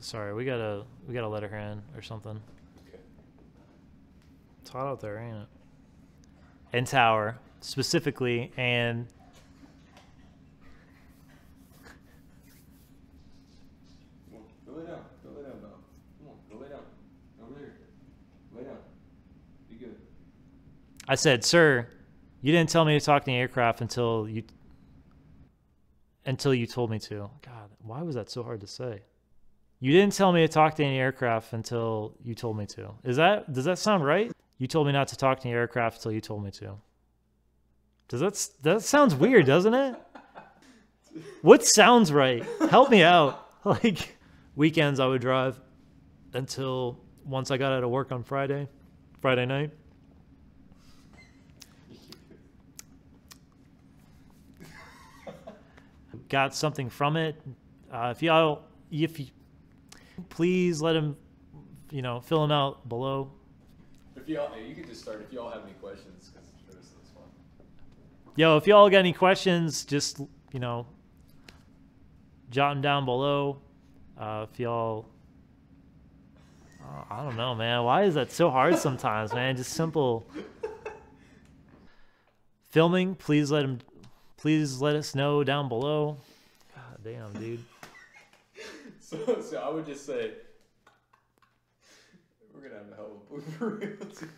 Sorry, we gotta let her in or something. Okay. It's hot out there, ain't it? In tower specifically, and go lay down. Go lay down, dog. Come on, go lay down. Over here. Lay down. Be good. I said, sir, you didn't tell me to talk to the aircraft until you told me to. God, why was that so hard to say? You didn't tell me to talk to any aircraft until you told me to. Does that sound right? You told me not to talk to any aircraft until you told me to. That sounds weird, doesn't it? What sounds right? Help me out. Like, weekends I would drive until once I got out of work on Friday night. Got something from it. If you please let him, you know, fill him out below. If y'all, you can just start. If y'all have any questions, because this is fun. Yo, if y'all got any questions, just, you know, jot them down below. If y'all, I don't know, man. Why is that so hard sometimes, man? Just simple. Filming. Please let us know down below. God damn, dude. So I would just say, we're going to have a hell of a blooper reel.